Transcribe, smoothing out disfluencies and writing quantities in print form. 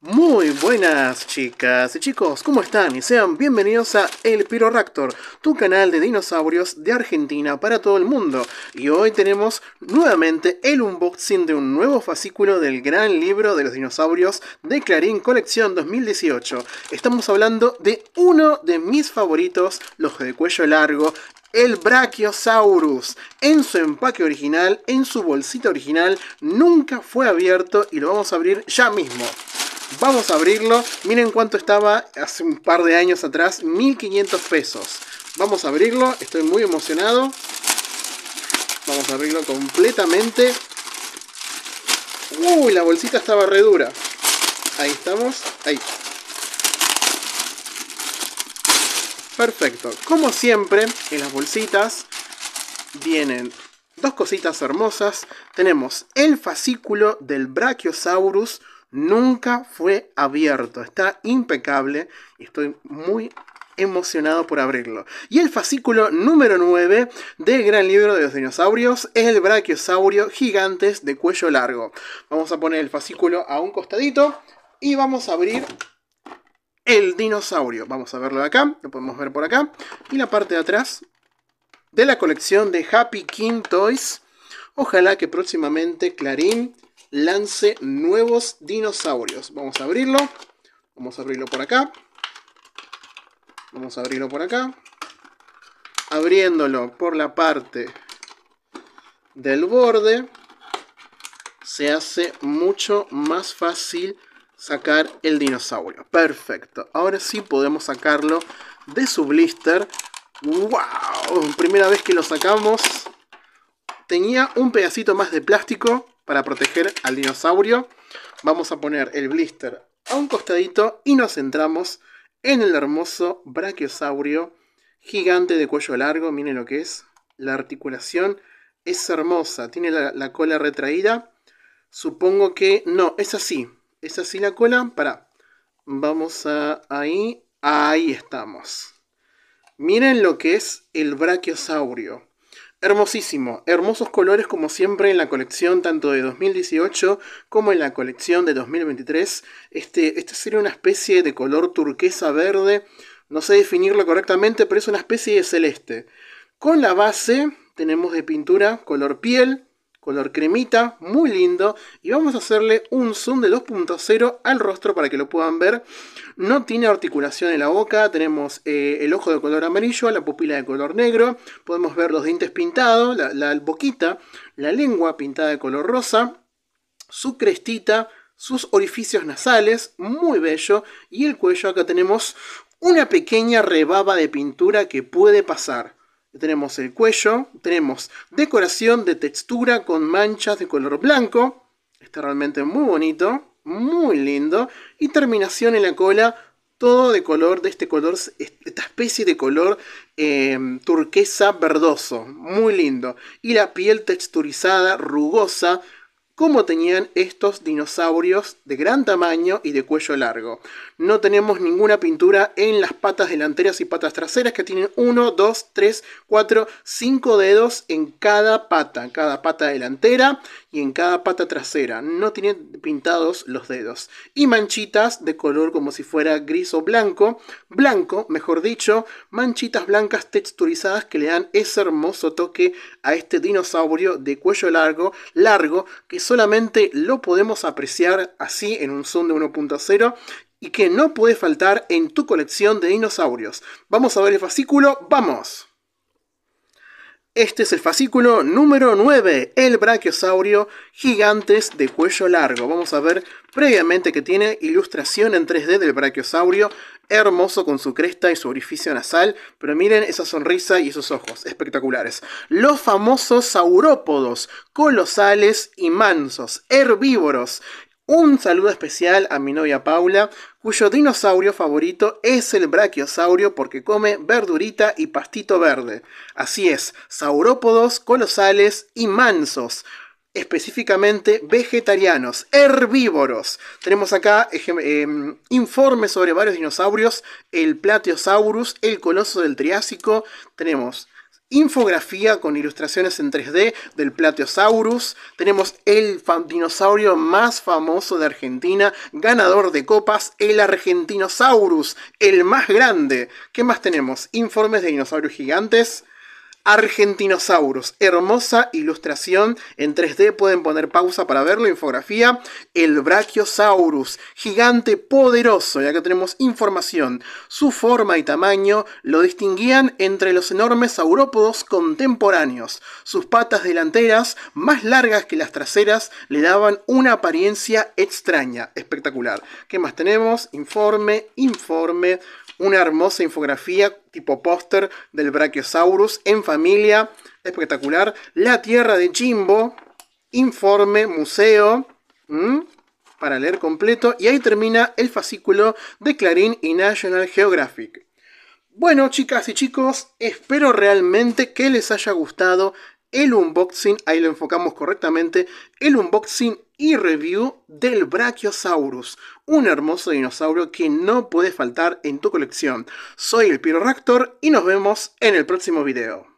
Muy buenas chicas y chicos, ¿cómo están? Y sean bienvenidos a El Pyroraptor, tu canal de dinosaurios de Argentina para todo el mundo. Y hoy tenemos nuevamente el unboxing de un nuevo fascículo del Gran Libro de los Dinosaurios de Clarín Colección 2018. Estamos hablando de uno de mis favoritos, los de cuello largo, el Brachiosaurus. En su empaque original, en su bolsita original, nunca fue abierto y lo vamos a abrir ya mismo. Vamos a abrirlo. Miren cuánto estaba hace un par de años atrás, 1500 pesos. Vamos a abrirlo, estoy muy emocionado. Vamos a abrirlo completamente. Uy, la bolsita estaba re dura. Ahí estamos, ahí. Perfecto, como siempre en las bolsitas vienen dos cositas hermosas. Tenemos el fascículo del Brachiosaurus. Nunca fue abierto, está impecable y estoy muy emocionado por abrirlo. Y el fascículo número 9 del Gran Libro de los Dinosaurios es el Braquiosaurio Gigantes de cuello largo. Vamos a poner el fascículo a un costadito y vamos a abrir el dinosaurio. Vamos a verlo de acá, lo podemos ver por acá. Y la parte de atrás de la colección de Happy King Toys. Ojalá que próximamente Clarín lance nuevos dinosaurios. Vamos a abrirlo. Vamos a abrirlo por acá. Vamos a abrirlo por acá. Abriéndolo por la parte del borde. Se hace mucho más fácil sacar el dinosaurio. Perfecto. Ahora sí podemos sacarlo de su blister. ¡Wow! Primera vez que lo sacamos. Tenía un pedacito más de plástico para proteger al dinosaurio. Vamos a poner el blister a un costadito y nos centramos en el hermoso braquiosaurio gigante de cuello largo. Miren lo que es, la articulación es hermosa, tiene la cola retraída, supongo que no, es así la cola, pará, vamos a ahí, ahí estamos. Miren lo que es el braquiosaurio. Hermosísimo, hermosos colores como siempre en la colección tanto de 2018 como en la colección de 2023. Este sería una especie de color turquesa verde, no sé definirlo correctamente, pero es una especie de celeste. Con la base tenemos de pintura color piel, color cremita, muy lindo. Y vamos a hacerle un zoom de 2.0 al rostro para que lo puedan ver. No tiene articulación en la boca. Tenemos el ojo de color amarillo, la pupila de color negro. Podemos ver los dientes pintados, la boquita, la lengua pintada de color rosa, su crestita, sus orificios nasales, muy bello. Y el cuello, acá tenemos una pequeña rebaba de pintura que puede pasar. Tenemos el cuello, tenemos decoración de textura con manchas de color blanco. Está realmente muy bonito, muy lindo. Y terminación en la cola, todo de color, de este color, esta especie de color turquesa verdoso. Muy lindo. Y la piel texturizada, rugosa, como tenían estos dinosaurios de gran tamaño y de cuello largo. No tenemos ninguna pintura en las patas delanteras y patas traseras, que tienen 1, 2, 3, 4, 5 dedos en cada pata. En cada pata delantera y en cada pata trasera. No tienen pintados los dedos. Y manchitas de color como si fuera gris o blanco. Blanco, mejor dicho. Manchitas blancas texturizadas que le dan ese hermoso toque a este dinosaurio de cuello largo, que solamente lo podemos apreciar así en un zoom de 1.0 y que no puede faltar en tu colección de dinosaurios. Vamos a ver el fascículo, ¡vamos! Este es el fascículo número 9, el Braquiosaurio Gigantes de cuello largo. Vamos a ver previamente que tiene ilustración en 3D del braquiosaurio, hermoso con su cresta y su orificio nasal, pero miren esa sonrisa y esos ojos espectaculares. Los famosos saurópodos, colosales y mansos, herbívoros. Un saludo especial a mi novia Paula, cuyo dinosaurio favorito es el braquiosaurio porque come verdurita y pastito verde. Así es, saurópodos, colosales y mansos, específicamente vegetarianos, herbívoros. Tenemos acá informes sobre varios dinosaurios, el Plateosaurus, el Coloso del Triásico, tenemos infografía con ilustraciones en 3D del Plateosaurus. Tenemos el dinosaurio más famoso de Argentina, ganador de copas, el Argentinosaurus, el más grande. ¿Qué más tenemos? Informes de dinosaurios gigantes. Argentinosaurus, hermosa ilustración en 3D, pueden poner pausa para verlo, infografía. El Brachiosaurus, gigante poderoso, y acá tenemos información. Su forma y tamaño lo distinguían entre los enormes saurópodos contemporáneos. Sus patas delanteras, más largas que las traseras, le daban una apariencia extraña. Espectacular. ¿Qué más tenemos? Informe. Una hermosa infografía tipo póster del Brachiosaurus en familia. Espectacular. La tierra de Jimbo. Informe, museo. Para leer completo. Y ahí termina el fascículo de Clarín y National Geographic. Bueno, chicas y chicos, espero realmente que les haya gustado el unboxing. Ahí lo enfocamos correctamente. El unboxing y review del Brachiosaurus, un hermoso dinosaurio que no puede faltar en tu colección. Soy el Pyroraptor y nos vemos en el próximo video.